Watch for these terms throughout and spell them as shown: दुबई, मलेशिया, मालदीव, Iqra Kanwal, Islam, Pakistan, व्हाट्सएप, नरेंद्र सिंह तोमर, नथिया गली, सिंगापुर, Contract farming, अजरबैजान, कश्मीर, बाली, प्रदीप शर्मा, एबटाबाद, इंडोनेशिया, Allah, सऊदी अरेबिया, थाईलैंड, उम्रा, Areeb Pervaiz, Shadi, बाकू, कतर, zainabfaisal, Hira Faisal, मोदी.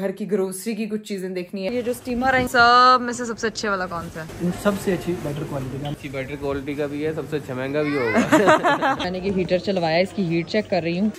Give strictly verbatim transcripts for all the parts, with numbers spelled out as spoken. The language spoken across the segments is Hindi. घर की ग्रोसरी की कुछ चीजें देखनी है। ये जो स्टीमर है सब में से सबसे अच्छे वाला कौन सा है? सबसे अच्छी बेटर क्वालिटी का, अच्छी बेटर क्वालिटी का भी है, सबसे अच्छा महंगा भी होगा। मैंने कि हीटर चलवाया, इसकी हीट चेक कर रही हूँ।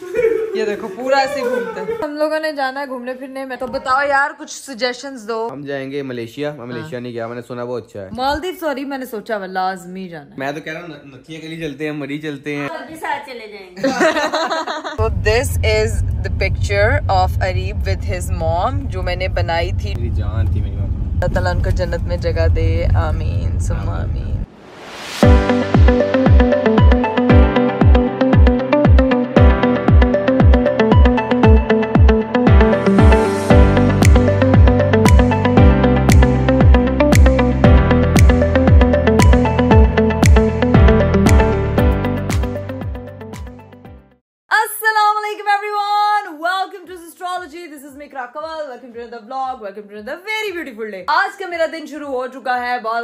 ये देखो पूरा ऐसे घूमता है। हम लोगों ने जाना है घूमने फिरने में, तो बताओ यार कुछ सजेशंस दो। हम जाएंगे मलेशिया। मैं मलेशिया नहीं गया, मैंने सुना बहुत अच्छा है। मालदीव सॉरी मैंने सोचा लाजमी जाना है। मैं तो कह रहा हूँ नथिया के लिए चलते हैं, मरी चलते हैं, और भी साथ चले जाएंगे। तो this is the picture of Areeb with his mom जो मैंने बनाई थी। मेरी जान थी मेरी मॉम। अल्लाह ताला उनको जन्नत में जगह दे, आमीन सुम्मा आमीन। Iqra Kanwal, welcome to the vlog, welcome to the very beautiful day. आज का मेरा दिन शुरू हो चुका है, बहुत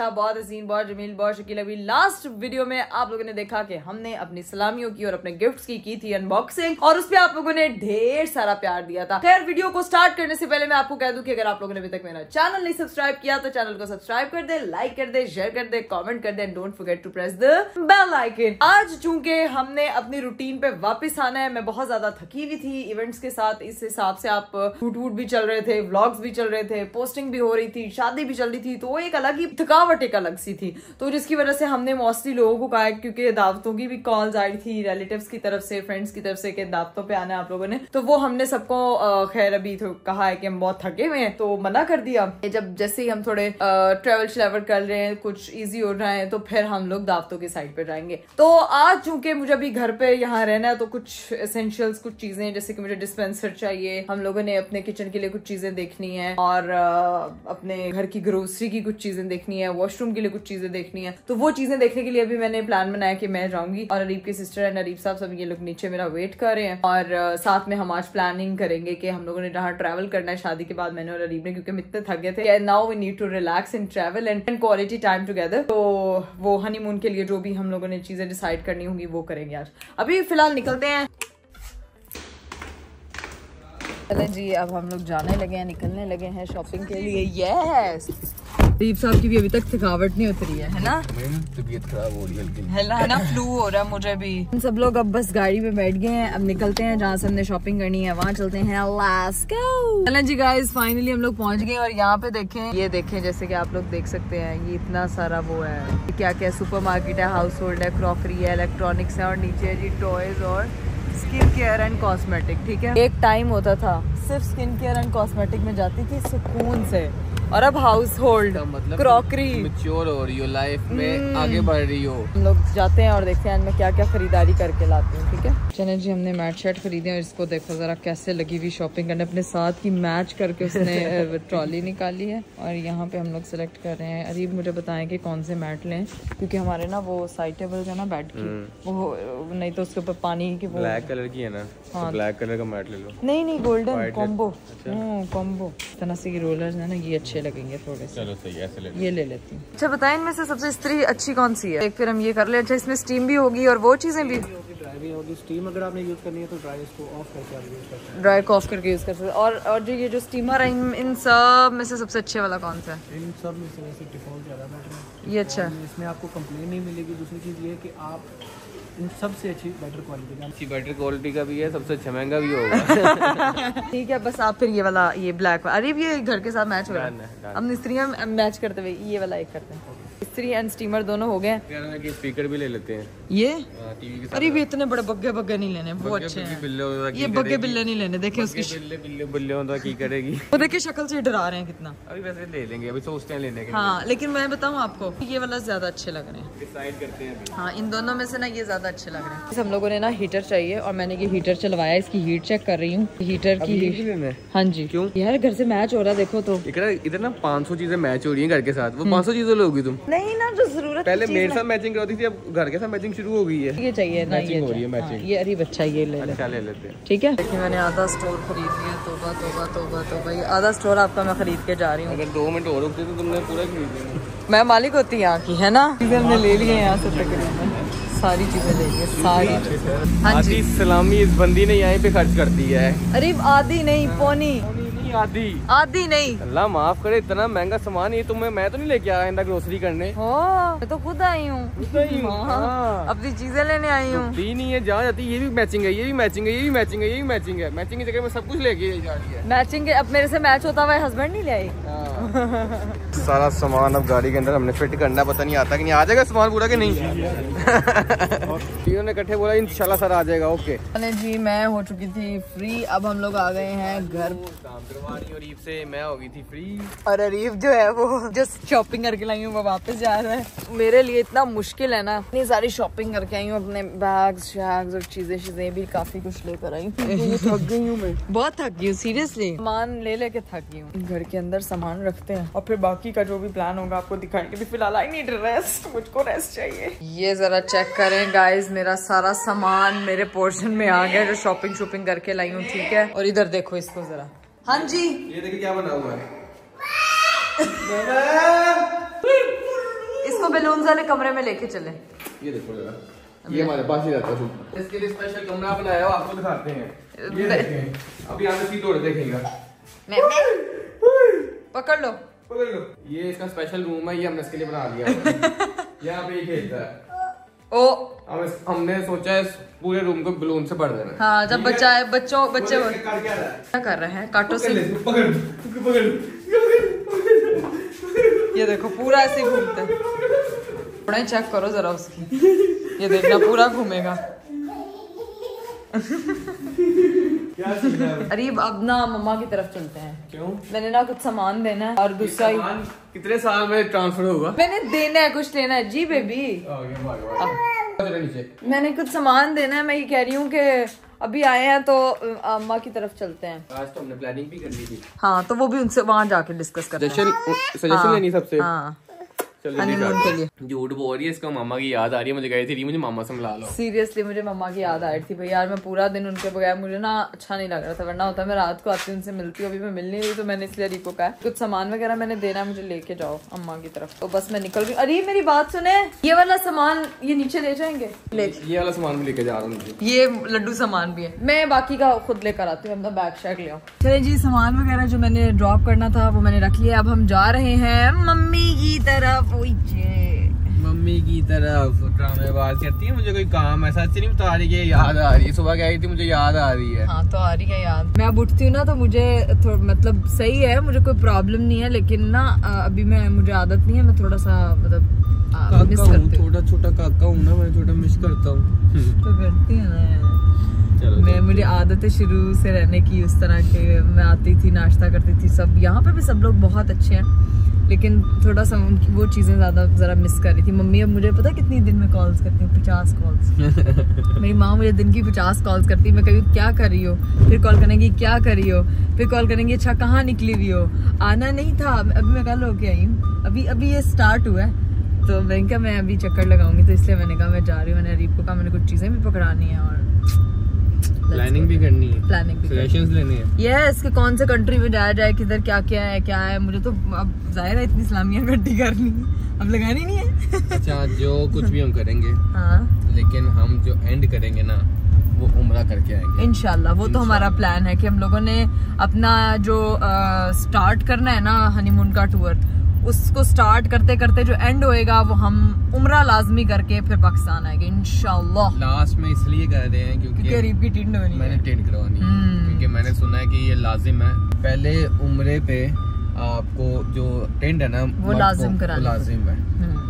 बहुत हसीन, बहुत जमील, बहुत शकील। अभी लास्ट वीडियो में आप लोगों ने देखा कि हमने अपनी सलामियों की और अपने गिफ्ट्स की की थी अनबॉक्सिंग, और उसपे आप लोगों ने ढेर सारा प्यार दिया था। खैर वीडियो को स्टार्ट करने से पहले मैं आपको कह दूं कि अगर आप लोगों ने अभी तक मेरा चैनल नहीं सब्सक्राइब किया तो चैनल को सब्सक्राइब कर दे, लाइक कर दे, शेयर कर दे, कॉमेंट कर दे, and don't forget to press the bell icon. आज चूंकि हमने अपनी रूटीन पे वापस आना है, मैं बहुत ज्यादा थकी हुई थी इवेंट्स के साथ, इस हिसाब से आप शूट वूट भी चल रहे थे, व्लॉग्स भी चल रहे थे, पोस्टिंग भी हो रही थी, शादी भी चल रही थी, तो एक अलग ही थकावट एक अलग सी थी। तो जिसकी वजह से हमने मोस्टली लोगों को कहा, क्योंकि दावतों की भी कॉल्स आई थी रिलेटिव्स की तरफ से, फ्रेंड्स की तरफ से कि दावतों पे आना है आप लोगों ने, तो वो हमने सबको खैर अभी कहा है कि हम बहुत थके हुए हैं तो मना कर दिया। जब जैसे ही हम थोड़े ट्रेवल श्रेवल कर रहे हैं, कुछ ईजी हो रहा है, तो फिर हम लोग दावतों के साइड पे जाएंगे। तो आज चूंकि मुझे अभी घर पे यहाँ रहना है, तो कुछ एसेंशियल्स, कुछ चीजें जैसे कि मुझे डिस्पेंसर चाहिए, हम लोगों ने अपने किचन के लिए कुछ चीजें देखनी है, और अपने घर की ग्रोसरी की कुछ चीजें देखनी है, वॉशरूम के लिए कुछ चीजें देखनी है, तो वो चीजें देखने के लिए भी मैंने प्लान बनाया कि मैं जाऊंगी, और अरीब की सिस्टर एंड अरीब साहब सब ये लोग नीचे मेरा वेट कर रहे हैं, और साथ में हम आज प्लानिंग करेंगे कि हम लोगों ने जहाँ ट्रैवल करना है शादी के बाद, मैंने और अरीब ने, क्योंकि हम इतने थक गए थे, now we need to relax and travel and quality time together. तो वो हनीमून के लिए जो भी हम लोगों ने चीजें डिसाइड करनी होंगी वो करेंगे आज। अभी फिलहाल निकलते हैं। चले जी, अब हम लोग जाने लगे हैं, निकलने लगे हैं शॉपिंग के लिए। यस, दीप साहब की भी अभी तक थकावट नहीं उतरी है, है ना? मेरी तबीयत खराब हो रही है, है ना? फ्लू हो रहा है मुझे भी। हम सब लोग अब बस गाड़ी में बैठ गए हैं, अब निकलते हैं, जहाँ से हमने शॉपिंग करनी है वहाँ चलते हैं। Let's go. चलें जी गाइस, फाइनली हम लोग पहुँच गए, और यहाँ पे देखें, ये देखें, जैसे कि आप लोग देख सकते हैं, ये इतना सारा वो है, क्या क्या सुपरमार्केट है, हाउस होल्ड है, क्रॉकरी है, इलेक्ट्रॉनिक्स है, और नीचे जी टॉयज और स्किन केयर एंड कॉस्मेटिक। ठीक है, एक टाइम होता था सिर्फ स्किन केयर एंड कॉस्मेटिक में जाती थी सुकून से, और अब हाउस होल्ड मतलब क्रॉकरी, मैच्योर हो रही हो, लाइफ में आगे बढ़ रही हो। हम लोग जाते हैं और देखते हैं मैं क्या क्या खरीदारी करके लाती हूँ। ठीक है, चने जी हमने मैट शर्ट खरीदे हैं, और इसको देखो जरा कैसे लगी हुई शॉपिंग करने, अपने साथ की मैच करके उसने ट्रॉली निकाली है, और यहाँ पे हम लोग सिलेक्ट कर रहे हैं। अरीब मुझे बताएं कि कौन से मैट लें, क्योंकि हमारे ना वो साइड टेबल है ना बेड की, वो नहीं तो उसके ऊपर पानी की, ब्लैक कलर की है ना, हाँ ब्लैक कलर का मैट ले लो। नहीं नहीं, गोल्डन कॉम्बो कॉम्बो इतना सी रोलर्स है ना, ये अच्छे लगेंगे थोड़े से। चलो सही, ऐसे ले ले। ये ले लेती हूँ। अच्छा बताएं इनमें से सबसे इस्त्री अच्छी कौन सी है, एक फिर हम ये कर ले। अच्छा इसमें स्टीम भी होगी और वो चीजें भी, ड्राई भी होगी। स्टीम अगर आपने यूज करनी है तो ड्राई इसको ऑफ करके आप यूज कर सकते हैं, ड्राई को ऑफ करके यूज कर सकते हैं। और और जो ये जो स्टीमर है, इन सब में से सबसे अच्छे वाला कौन सा है? इन सब में से वैसे डिफॉल्ट ज्यादा बेटर है, ये अच्छा है, इसमें आपको कंप्लेंट नहीं मिलेगी। दूसरी चीज ये कि आप सबसे अच्छी बेटर क्वालिटी का, अच्छी बेटर क्वालिटी का भी है, सबसे अच्छा महंगा भी होगा। ठीक है, बस आप फिर ये वाला, ये ब्लैक वाला। अरे ये घर के साथ मैच हो रहा है, हम स्त्रियाँ मैच करते हुए ये वाला एक करते हैं। स्त्री एंड स्टीमर दोनों हो गए, स्पीकर भी ले लेते हैं ये। अरे भी इतने बड़े बग्गे बग्गे नहीं लेने, वो अच्छे हैं, ये बग्गे बिल्ले नहीं लेने। देखे उसकी वो, देखे शक्ल से डरा रहे हैं कितना। अभी वैसे ले लेंगे, अभी सोचते हैं लेने के। हाँ लेकिन मैं बताऊँ आपको, ये वाला ज्यादा अच्छे लग रहे हैं, डिसाइड करते हैं। हाँ इन दोनों में से ना ये ज्यादा अच्छे लग रहे हैं। हम लोगों ने ना हीटर चाहिए, और मैंने ये हीटर चलवाया, इसकी हीट चेक कर रही हूँ। हीटर की, हाँ जी, क्यों यार घर से मैच हो रहा है। देखो तो इधर ना पाँच सौ चीजें मैच हो रही है घर के साथ, वो पाँच सौ चीजें लोगी तुम। नहीं ना, जो जरूरत पहले मेरे साथ मैचिंग करती थी, अब घर के साथ मैचिंग शुरू हो गई है। ये चाहिए ना, ये हो रही है मैचिंग। ये अरे बच्चा ये ले ले, अच्छा ले लेते हैं। ठीक है, देखिए मैंने आधा स्टोर खरीद लिया। तोबा तोबा तोबा तोबा, ये आधा स्टोर आपका मैं खरीद के जा रही हूँ। अगर दो मिनट और रुकते तो तुमने पूरा खरीद लिया। मैं मालिक होती यहाँ की, है ना। हमने ले लिए यहाँ से तकरीबन सारी चीजें ले लिए, सारी। हाँ जी, सलामी इस बंदी ने यहीं पे खर्च कर दी है। अरे आधी नहीं, पौनी नहीं आधी आधी नहीं। अल्लाह माफ करे, इतना महंगा सामान ये तुम्हें मैं तो नहीं लेके आया इंदा ग्रोसरी करने। हो मैं तो खुद आई हूँ, अपनी चीजें लेने आई हूँ। दी नहीं है जहाँ जाती ये भी मैचिंग है, ये भी मैचिंग है, ये भी मैचिंग है, ये भी मैचिंग है। मैचिंग की जगह में सब कुछ लेके जा रही है। मैचिंग अब मेरे से मैच होता हुआ हस्बैंड नहीं ले आई। सारा सामान अब गाड़ी के अंदर हमने फिट करना, पता नहीं आता कि नहीं आ जाएगा सामान पूरा कि नहीं। ने इकट्ठे बोला इंशाल्लाह सर आ जाएगा। ओके जी मैं हो चुकी थी फ्री, अब हम लोग आ गए हैं घर। काम करवा रही हूं अरीब से, मैं हो गई थी फ्री और अरीब जो है वो जस्ट शॉपिंग करके लाई हूँ, वो वापस जा रहा है। मेरे लिए इतना मुश्किल है ना, इतनी सारी शॉपिंग करके आई हूँ, अपने बैग्स शैग्स और चीजें चीजें भी काफी कुछ लेकर आई। थक गई हूँ मैं, बहुत थक गई हूँ सीरियसली, सामान ले लेके थक गई हूँ। घर के अंदर सामान रखते हैं और फिर बाकी का जो भी प्लान होगा आपको दिखाएंगे। भी फिलहाल आई नीड रेस्ट, मुझको रेस्ट चाहिए। ये जरा चेक करें गाइज, मेरा सारा सामान मेरे पोर्शन में आ गया जो शॉपिंग शॉपिंग करके लाई हूँ। ठीक है, और इधर देखो इसको जरा। हाँ जी ये देखिए क्या बना हुआ है। इसको बैलून वाले कमरे में लेके चले। ये देखो जरा, ये हमारे पास ही रहता है, इसके लिए स्पेशल कमरा बनाया हुआ, आपको दिखाते हैं। ये देखें अभी आप इसकी दौड़ देखेगा, पकड़ लो पकड़ लो। ये इसका स्पेशल रूम है, ये हमने इसके लिए बना दिया, यहाँ पे खेलता है। ओ हमने सोचा है पूरे रूम को बलून से भर देना। हाँ जब बच्चा है, बच्चों बच्चे क्या कर रहे हैं, काटो से पकड़ पकड़। ये देखो पूरा ऐसे घूमता है, थोड़ा ही चेक करो जरा उसकी, ये देखना पूरा घूमेगा। अरीब अब ना मम्मा की तरफ चलते हैं। क्यों? मैंने ना कुछ सामान देना है और दूसरा कितने साल में ट्रांसफर होगा, मैंने देना है कुछ लेना है। जी बेबी मैंने कुछ सामान देना है, मैं ये कह रही हूँ कि अभी आए हैं तो अम्मा की तरफ चलते हैं। आज तो हमने प्लानिंग भी कर ली थी। हाँ तो वो भी उनसे वहाँ जाके डिस्कस करते हैं के लिए। झूठ बोल रही है, इसका मामा की याद आ रही है मुझे, गई थी मुझे मामा से मिला लो। सीरियसली मुझे मामा की याद आ रही थी भाई, यार मैं पूरा दिन उनके बगैर मुझे ना अच्छा नहीं लग रहा था, वरना होता मैं रात को आती उनसे मिलती, अभी मैं मिल नहीं रही। तो मैंने इसलिए अरीब को कहा कुछ सामान वगैरह मैंने देना है, मुझे लेके जाओ अम्मा की तरफ। तो बस मैं निकल गई। अरे मेरी बात सुने, ये वाला सामान ये नीचे ले जाएंगे, ये वाला सामान भी लेके जा रहा हूँ, ये लड्डू सामान भी है, मैं बाकी का खुद लेकर आती हूँ, अपना बैग शैग ले आओ। चले जी सामान वगैरह जो मैंने ड्रॉप करना था वो मैंने रख लिया, अब हम जा रहे हैं मम्मी की तरफ। मम्मी की तरफ ड्रामेबाज करती है, मुझे कोई काम ऐसा अच्छी नहीं बता रही है, याद आ रही है, सुबह कह रही थी मुझे याद आ रही है। हाँ तो आ रही है याद। मैं अब उठती हूँ ना तो मुझे मतलब सही है, मुझे कोई प्रॉब्लम नहीं है, लेकिन ना अभी मैं मुझे आदत नहीं है, मैं थोड़ा सा मतलब मिस करती हूँ, छोटा छोटा काका हूँ ना मैं, थोड़ा मिस करता हूँ। तो करती है ना मैं, मुझे आदत है शुरू से रहने की उस तरह के, मैं आती थी नाश्ता करती थी सब, यहाँ पे भी सब लोग बहुत अच्छे हैं, लेकिन थोड़ा सा उनकी वो चीज़ें ज़्यादा ज़रा मिस कर रही थी। मम्मी अब मुझे पता कितनी दिन में कॉल्स करती हूँ, पचास कॉल्स। मेरी माँ मुझे दिन की पचास कॉल्स करती है, मैं कभी क्या कर रही हो, फिर कॉल करेंगी क्या कर रही हो, फिर कॉल करेंगी अच्छा कहाँ निकली हुई हो, आना नहीं था, अभी मैं कल होके आई हूँ, अभी अभी ये स्टार्ट हुआ है। तो मैंने कहा मैं अभी चक्कर लगाऊंगी, तो इसलिए मैंने कहा मैं जा रही हूँ। मैंने अरीब को कहा मैंने कुछ चीज़ें भी पकड़ानी है और प्लानिंग भी करनी है, प्लानिंग भी सजेशंस लेने हैं। यस कि कौन से कंट्री में जाया जाए, किधर क्या क्या है क्या है। मुझे तो अब जाहिर है इतनी इस्लामिया गड्डी करनी है, अब लगानी नहीं है। अच्छा जो कुछ भी हम करेंगे हाँ, लेकिन हम जो एंड करेंगे ना वो उम्रा करके आएंगे इंशाल्लाह। वो तो हमारा प्लान है कि हम लोगों ने अपना जो आ, स्टार्ट करना है ना हनीमून का टूर, उसको स्टार्ट करते करते जो एंड होएगा वो हम उम्रा लाजमी करके फिर पाकिस्तान आएंगे इंशाल्लाह। लास्ट में इसलिए कर रहे हैं क्योंकि, क्योंकि अरीब की टेंट करवानी है, मैंने टेंट करवानी है, क्योंकि मैंने सुना है कि ये लाजिम है, पहले उम्रे पे आपको जो टेंट है ना वो लाजिम कराना, लाजिम है।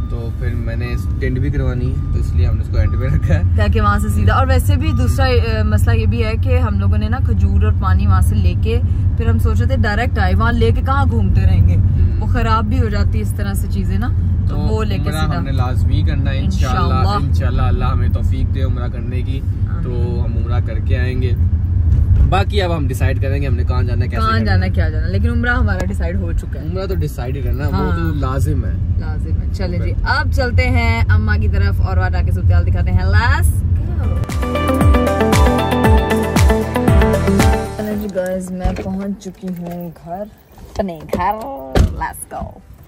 तो फिर मैंने टेंट भी करवानी है, तो इसलिए हमने उसको एंड पे रखा है ताकि वहाँ से सीधा। और वैसे भी दूसरा मसला ये भी है कि हम लोगों ने ना खजूर और पानी वहाँ से लेके फिर हम सोच रहे थे डायरेक्ट आए, वहाँ लेके कहाँ घूमते रहेंगे, वो खराब भी हो जाती है इस तरह से चीजें ना, तो, तो वो लेके सीधा हमने लाजमी करना है इंशाल्लाह। इंशाल्लाह अल्लाह हमें तौफीक दे उम्रा करने की, तो हम उम्रा करके आएंगे। बाकी अब हम डिसाइड करेंगे हमने कहाँ जाना, कैसे कहाँ जाना, क्या जाना, लेकिन उम्रा हमारा डिसाइड हो चुका है। उम्रा तो डिसाइड ही करना हाँ, वो तो लाजिम है, लाजिम है। चले जी अब चलते हैं अम्मा की तरफ और वहाँ जाके सूरत हाल दिखाते हैं। लास्ट गाइस मैं पहुँच चुकी हूँ घर, अपने घर। लेट्स गो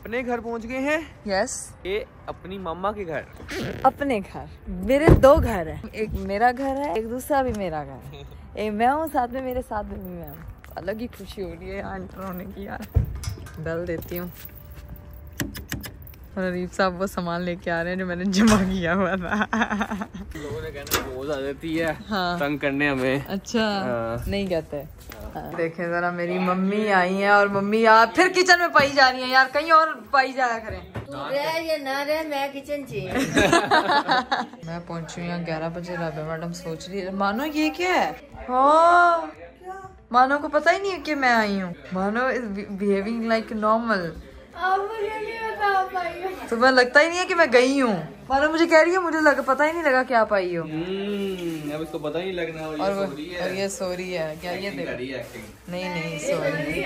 अपने घर पहुँच गए हैं। Yes yes. ये अपनी मामा के घर, अपने घर। मेरे दो घर हैं, एक मेरा घर है, एक दूसरा भी मेरा घर है। ए, मैं हूँ साथ में, मेरे साथ में भी मैं हूँ। अलग ही खुशी हो रही है यार एंटर होने की। यार डाल देती हूँ। और अरीब साहब वो सामान लेके आ रहे हैं जो मैंने जमा किया हुआ था। लोगों ने कहना बोझ आ जाती है हाँ। तंग करने हमें। अच्छा हाँ। नहीं कहते हाँ। देखें जरा मेरी मम्मी आई है और मम्मी यार फिर किचन में पाई जा रही है। यार कहीं और पाई जाया करें। तू रह या ना रह मैं किचन चाहिए। मैं पहुंची हूँ यहाँ ग्यारह बजे। राबे मैडम सोच रही है मानो ये क्या है। मानो को पता ही नहीं है कि मैं आई हूँ। मानो इज बिहेविंग लाइक नॉर्मल। तुम्हें लगता ही नहीं है कि मैं गई हूँ। मानो मुझे कह रही है मुझे लग, पता ही नहीं लगा कि आप आई हो। अब इसको पता ही लगना। और, और, और ये सो रही है क्या? ये देख नहीं नहीं सो रही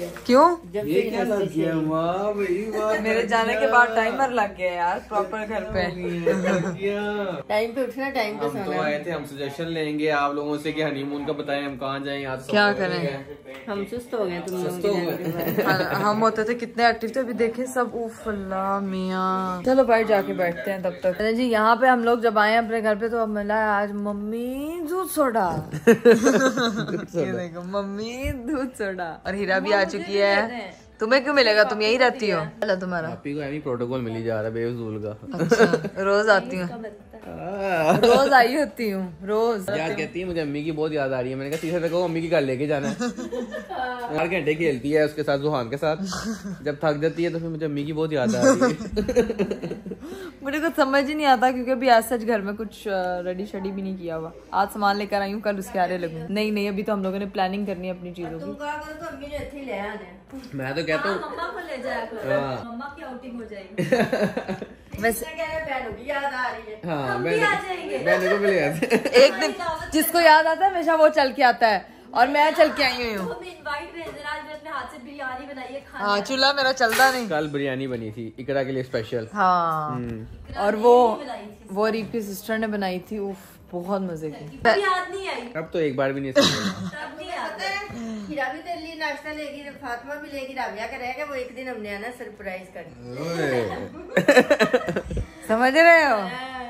है क्यों? ये क्या लग गया भाई? मेरे जाने के बाद टाइमर लग गया यार प्रॉपर घर पे। टाइम पे उठना टाइम पे सोना। आए थे हम सजेशन लेंगे आप लोगों से कि हनीमून का बताएं हम कहाँ जाएं। आज क्या करें हम सुस्त हो गए। तुम लोग हम होते थे कितने एक्टिव थे। अभी देखे सब उफ अल्लाह मियां। चलो बैठ जाके बैठते हैं तब तक। जी यहाँ पे हम लोग जब आए अपने घर पे तो अब मिला आज मम्मी दूध सोडा। ये देखो मम्मी दूध सोडा। और हीरा भी आ चुकी है। तुम्हें क्यों मिलेगा तुम यही रहती हो। चलो तुम्हारा प्रोटोकॉल मिली जा रहा है बेवजूल का। अच्छा, रोज आती हूँ रोज आई होती हूँ रोज। याद कहती है मुझे अम्मी की बहुत याद आ रही है। मैंने कहा तीसरे तक अम्मी की घर लेके जाना है। चार घंटे खेलती है उसके साथ जुहान के साथ। जब थक जाती है तो फिर मुझे अम्मी की बहुत याद आ रही है। मुझे कुछ समझ ही नहीं आता क्योंकि अभी आज सच घर में कुछ रेडी शेडी भी नहीं किया हुआ। आज सामान लेकर आई हूँ कल उसके आरे लगूंगी। नहीं नहीं अभी तो हम लोगों ने प्लानिंग करनी है अपनी चीजों की। मैं तो कहता हूँ मम्मा को ले जाया करो। मम्मा की आउटिंग हो जाएगी। वैसे याद आ रही है हाँ, हम भी आ जाएंगे। एक दिन जिसको याद आता है हमेशा वो चल के आता है और मैं चल के आई हूँ। हाँ चूल्हा मेरा चलता नहीं। कल बिरयानी बनी थी इकरा के लिए स्पेशल हाँ। और वो वो अरीब की सिस्टर ने बनाई थी। उफ बहुत मजे की। याद नहीं आई अब तो एक बार भी नहीं। हीरा भी तेरे लिए नाश्ता लेगी फातिमा भी लेगी राबिया का रहेगा। वो एक दिन हमने आना सरप्राइज करना। समझ रहे हो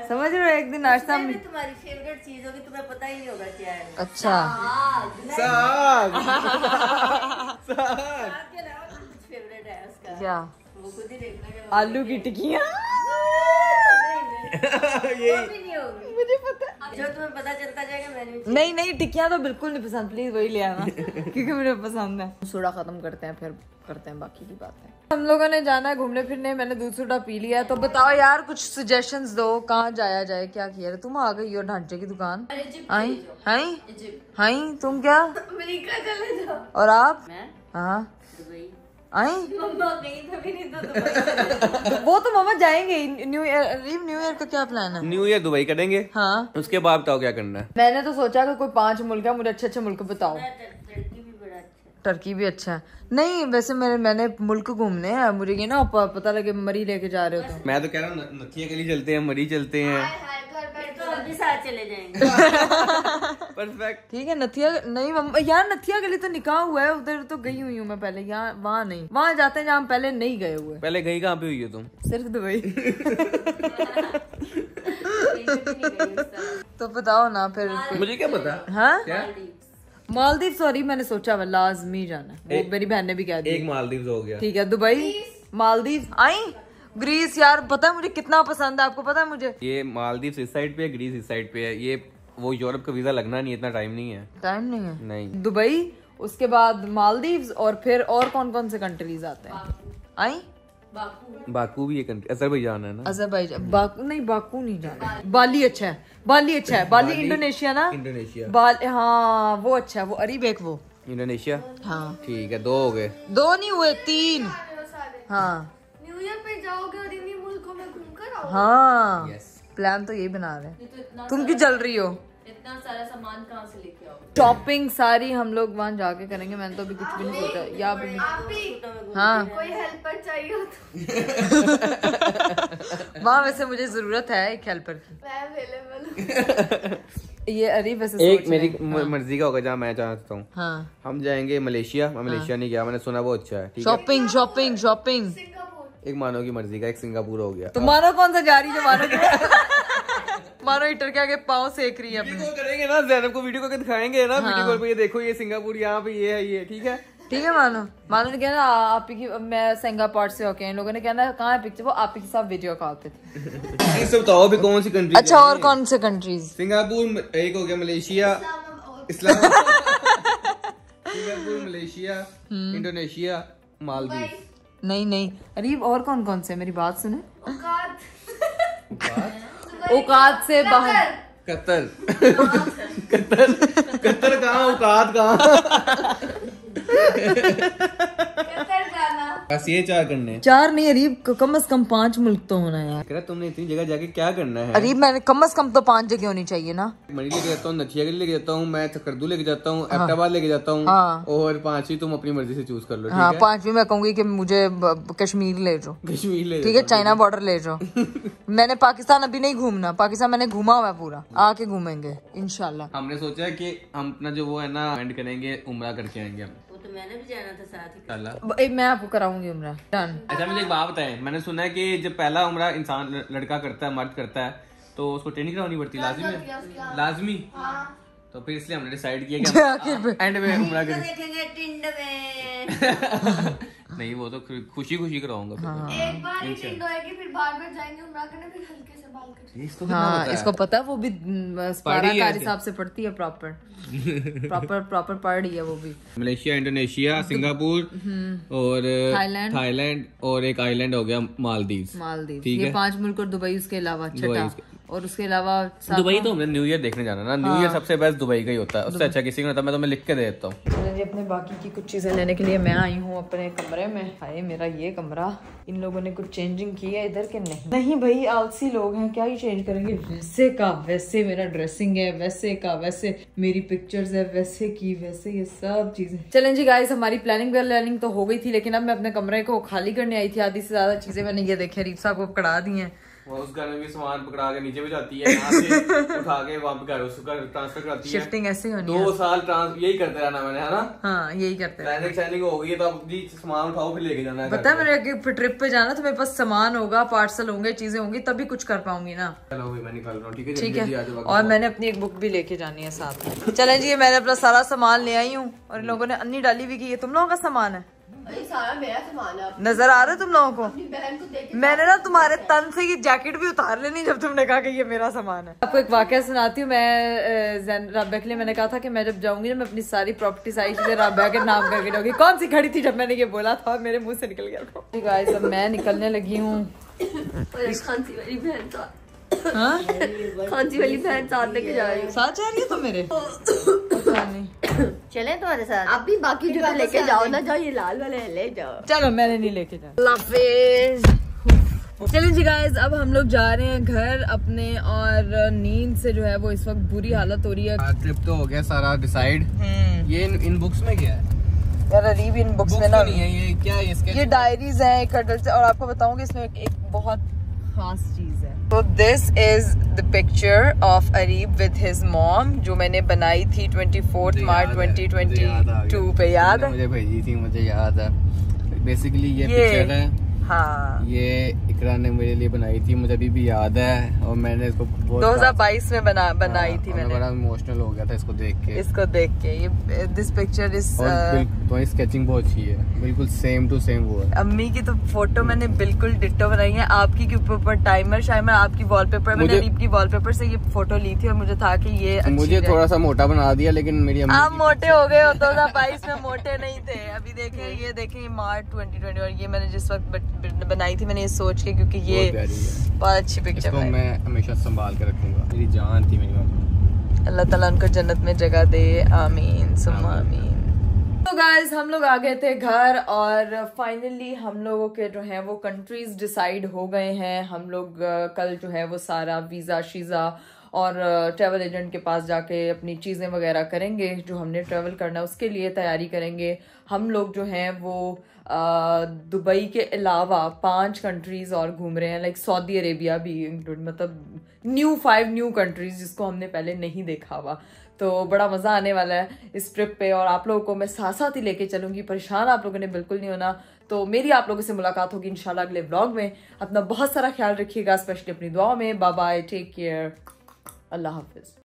समझ रहे हो। एक दिन नाश्ता में तुम्हारी फेवरेट चीज होगी तुम्हें पता ही नहीं होगा क्या है। अच्छा साग साग के अलावा कुछ फेवरेट है उसका क्या? वो खुद ही देखना। आलू की टिक्कियाँ यही मुझे पता जो तुम्हें पता चलता जाएगा। मैंने नहीं नहीं टिक्कियाँ तो बिल्कुल नहीं पसंद। प्लीज वही ले आना क्योंकि मुझे पसंद है। सोडा खत्म करते हैं फिर करते हैं बाकी की बातें। हम लोगों ने जाना है घूमने फिरने। मैंने दूध सोडा पी लिया। तो बताओ यार कुछ सजेशंस दो कहाँ जाया जाए क्या किया। तुम आ गई हो ढांचे की दुकान आई आई आई तुम क्या अमेरिका चले जाओ और आप हाँ आई मम्मा गई तभी नहीं तो वो तो मामा जाएंगे। न्यू ईयर न्यू ईयर का क्या प्लान है? न्यू ईयर दुबई करेंगे हाँ। उसके बाद बताओ क्या करना है। मैंने तो सोचा कि कोई पांच मुल्क है। मुझे अच्छे अच्छे मुल्क बताओ। टर्की भी अच्छा है। नहीं वैसे मेरे मैंने मुल्क घूमने हैं। मुझे ये ना पता लगे मरी लेके जा रहे हो तुम। मैं तो कह रहा हूँ नथिया गली चलते हैं मरी चलते हैं साथ चले जाएंगे। परफेक्ट ठीक है। नथिया नहीं मम्मा यार नथिया गली तो निकाह हुआ है उधर तो गई हुई हूँ मैं पहले। यहाँ वहाँ नहीं वहाँ जाते हैं जहाँ पहले नहीं गए हुए। पहले गई कहाँ पे हुई हो तुम? सिर्फ दुबई। तो बताओ ना फिर मुझे क्या पता हाँ मालदीव। सॉरी मैंने सोचा हुआ लाजमी जाना है। वो मेरी बहन ने भी कह दिया एक मालदीव हो गया ठीक है। दुबई मालदीव आई ग्रीस। यार पता है मुझे कितना पसंद है। आपको पता है मुझे ये मालदीव इस साइड पे है ग्रीस इस साइड पे है। ये वो यूरोप का वीजा लगना नहीं इतना टाइम नहीं है। टाइम नहीं है नहीं। दुबई उसके बाद मालदीव और फिर और कौन कौन से कंट्रीज आते हैं आई बाकू। बाकू भी ये कंट्री अजरबैजान है ना। अजरबैजान बाकू नहीं बाकू नहीं जाना। बाली अच्छा है बाली अच्छा है। बाली इंडोनेशिया ना इंडोनेशिया बाल हाँ वो अच्छा है। वो अरीब एक वो इंडोनेशिया हाँ ठीक है। दो हो गए दो नहीं हुए तीन हाँ। न्यू ईयर पे जाओगे और इन्हीं मुल्कों में घूमकर आओगे हाँ। प्लान तो यही बना रहे हैं। तुम क्यों चल रही हो? इतना सारा सामान कहाँ से लेके आओगे? शॉपिंग सारी हम लोग वहाँ जाके करेंगे। मैंने तो अभी कुछ भी नहीं सोचा। या आप हाँ कोई हेल्पर चाहिए तो वहाँ वैसे मुझे जरूरत है एक हेल्पर की। मैं अवेलेबल हूँ। ये अरीब वैसे एक मेरी हाँ। मर्जी का होगा जहाँ मैं चाहता हूँ हाँ। हम जाएंगे मलेशिया। मैं मलेशिया हाँ। नहीं गया मैंने सुना वो अच्छा है। शॉपिंग शॉपिंग शॉपिंग एक मानो की मर्जी का एक सिंगापुर हो गया। तो मानो कौन सा जा रही है मानो मानो हीटर के आगे पाँव सेक रही है। वीडियो करेंगे ना, ज़ैनब को वीडियो करके दिखाएंगे ना, वीडियो कॉल पे ये देखो ये सिंगापुर यहाँ पे ये है ये, ठीक है ठीक है। मानो मानो ने कहना आप की मैं सिंगापुर से होके, इन लोगों ने कहना कहाँ है पिक्चर, वो आप ही के साथ वीडियो कॉल पे थी। सब बताओ भी कौन सी कंट्री। अच्छा और कौन से कंट्रीज? सिंगापुर एक हो गया, मलेशिया, इस्लाम, सिंगापुर, मलेशिया, इंडोनेशिया, मालदीव। नहीं नहीं अरीब और कौन कौन से, मेरी बात सुने। औकात से बाहर कतर। कतर कतर कहाँ, औकात कहाँ। बस ये चार करने हैं। चार नहीं अरीब, कम अज कम पांच मुल्क तो होना है यार। तुमने इतनी जगह जाके क्या करना है अरीब? मैंने कम अज कम तो पांच जगह होनी चाहिए ना। मणि लेके जाता हूँ, नथिया लेके जाता हूँ, मैं थकरदू लेके जाता हूँ, एबटाबाद लेके जाता हूँ, और पांचवी तुम अपनी मर्जी से चूज कर लो। हाँ पांचवी मैं कहूँगी कि मुझे कश्मीर ले जाओ। कश्मीर ले, ठीक है, चाइना बॉर्डर ले जाओ। मैंने पाकिस्तान अभी नहीं घूमना, पाकिस्तान मैंने घूमा हुआ पूरा, आके घूमेंगे इंशाल्लाह। हमने सोचा है कि हम अपना जो वो है ना एंड करेंगे, उमरा करके आएंगे हम। तो मैंने भी जाना था साथ ही, मैं आपको कराऊंगी उम्रा डन। अच्छा मुझे एक बात बताएं, मैंने सुना है कि जब पहला उम्रा इंसान लड़का करता है, मर्द करता है, तो उसको ट्रेनिंग करानी पड़ती है, लाजमी है, लाजमी। तो फिर इसलिए हमने डिसाइड किया कि एंड में उम्रा देखेंगे टिंड में। नहीं वो तो खुशी खुशी कराऊंगा। हाँ। एक बार ही कि फिर बार बार जाएंगे उम्रा करने, फिर हल्के से बाल करेंगे। इसको हाँ, इसको पता है, वो भी कारी साहब से पढ़ती है, प्रॉपर प्रॉपर प्रॉपर पढ़ रही है वो भी। मलेशिया, इंडोनेशिया, सिंगापुर और थाईलैंड, थाईलैंड और एक आइलैंड हो गया मालदीव। मालदीव ये पांच मुल्क, और दुबई उसके अलावा छठा। और उसके अलावा दुबई तो हमने न्यू ईयर देखने जाना ना, न्यू ईयर सबसे बेस्ट दुबई का ही होता है, उससे अच्छा किसी का होता है। मैं तो मैं लिख के दे देता हूँ जी। अपने बाकी की कुछ चीज़ें लेने के लिए मैं आई हूँ अपने कमरे में। हाय मेरा ये कमरा, इन लोगों ने कुछ चेंजिंग की है इधर के? नहीं नहीं भाई, आलसी लोग हैं, क्या ही चेंज करेंगे। वैसे का वैसे मेरा ड्रेसिंग है, वैसे का वैसे मेरी पिक्चर्स है, वैसे की वैसे ये सब चीजें। चलें जी गाइस, हमारी प्लानिंग व्लानिंग तो हो गई थी, लेकिन अब मैं अपने कमरे को खाली करने आई थी। आधी से ज्यादा चीजें मैंने ये देखी, अरीब साहब को पकड़ा दी है। उस घर में भी सामान पकड़ा के नीचे भी जाती है, यहाँ से उठा के वहाँ पे घर उसका ट्रांसफर कराती है। शिफ्टिंग ऐसे ही होनी है। दो साल ट्रांसफर यही करते रहना मैंने, है ना। हाँ यही करते हैं। प्लानिंग सैनिंग हो गई है, तो अब सामान उठाओ फिर लेके जाना है। पता है मेरे ट्रिप पे जाना, तो मेरे पास सामान होगा, पार्सल होंगे, चीजें होंगी, तभी कुछ कर पाऊंगी ना। चलो मैं निकल रहा हूँ, ठीक है ठीक है। और मैंने अपनी एक बुक भी लेके जानी है साथ में। चले जी, मैंने अपना सारा सामान ले आई हूँ, और इन लोगों ने अन्नी डाली भी की है। तुम लोगों का सामान है, सारा मेरा सामान है। नजर आ रहा है तुम लोगों को, बहन को देख के मैंने ना तुम्हारे तन से ये जैकेट भी उतार लेनी जब तुमने कहा कि ये मेरा सामान है। आपको एक वाकया सुनाती हूँ। मैं राबिया के लिए मैंने कहा था कि मैं जब जाऊंगी ना, मैं अपनी सारी प्रॉपर्टी सारी चीजें राबिया के नाम करके जाऊंगी। कौन सी खड़ी थी जब मैंने ये बोला था और मेरे मुँह से निकल गया था। मैं निकलने लगी हूँ। खांसी वाली बहन साथ लेके जा रही है, साथ जा रही है तो मेरे चले तुम्हारे साथ। आप भी बाकी जो लेके जाओ ना, जाओ ये लाल वाले ले जाओ। चलो मैंने नहीं लेके जाओ। चलिए जी गाइस, अब हम लोग जा रहे हैं घर अपने, और नींद से जो है वो इस वक्त बुरी हालत हो रही है। ट्रिप तो हो गया सारा डिसाइड। ये इन, इन बुक्स में क्या है यार अरीब? इन बुक्स, बुक्स में ना नहीं है ये, क्या है इसके? ये डायरीज है एक हंड्रेड से। और आपको बताऊंगी इसमें एक बहुत खास चीज है। तो this is the picture of Areeb with his mom, जो मैंने बनाई थी चौबीस मार्च दो हज़ार बाईस पे, याद है? मुझे भेजी थी, मुझे याद है। बेसिकली ये, ये पिक्चर है। हाँ ये इकरा ने मेरे लिए बनाई थी, मुझे अभी भी याद है। और मैंने इसको दो हज़ार बाईस में बना बनाई हाँ, थी मैंने। बड़ा इमोशनल हो गया था इसको देख के। इसको देख के ये दिस पिक्चर इज तो स्केचिंग बहुत अच्छी है, बिल्कुल सेम टू सेम वो है। अम्मी की तो फोटो मैंने बिल्कुल डिट्टो बनाई है। आपकी के ऊपर टाइमर शाइमर, आपकी वॉलपेपर, मैंने अरीब की वॉलपेपर से ये फोटो ली थी। और मुझे था कि ये मुझे थोड़ा सा मोटा बना दिया, लेकिन मेरी अम्मी आप मोटे हो गए हो। दो हजार बाईस में मोटे नहीं थे। अभी देखे ये देखे मार्च ट्वेंटी ट्वेंटी, और ये मैंने जिस वक्त बनाई थी मैंने ये सोच के, क्योंकि ये बहुत अच्छी पिक्चर है। मैं हमेशा संभाल के रखूंगा। मेरी जान थी मेरी मम्मी। अल्लाह ताला उनको जन्नत में जगह दे, आमीन सुम्मा आमीन। तो गाइस हम लोग आ गए थे घर, और फाइनली हम लोगों के जो है वो कंट्रीज डिसाइड हो गए हैं। हम लोग कल जो है वो सारा वीज़ा शीज़ा और ट्रैवल एजेंट के पास जाके अपनी चीज़ें वगैरह करेंगे, जो हमने ट्रैवल करना है उसके लिए तैयारी करेंगे। हम लोग जो हैं वो दुबई के अलावा पांच कंट्रीज़ और घूम रहे हैं, लाइक सऊदी अरेबिया भी इंक्लूड, मतलब न्यू फाइव न्यू कंट्रीज़ जिसको हमने पहले नहीं देखा हुआ। तो बड़ा मज़ा आने वाला है इस ट्रिप पे, और आप लोगों को मैं साथ साथ ही लेके चलूँगी। परेशान आप लोगों ने बिल्कुल नहीं होना। तो मेरी आप लोगों से मुलाकात होगी इंशाल्लाह अगले ब्लॉग में। अपना बहुत सारा ख्याल रखिएगा, स्पेशली अपनी दुआओं में। Bye bye, take care. अल्लाह हाफिज़।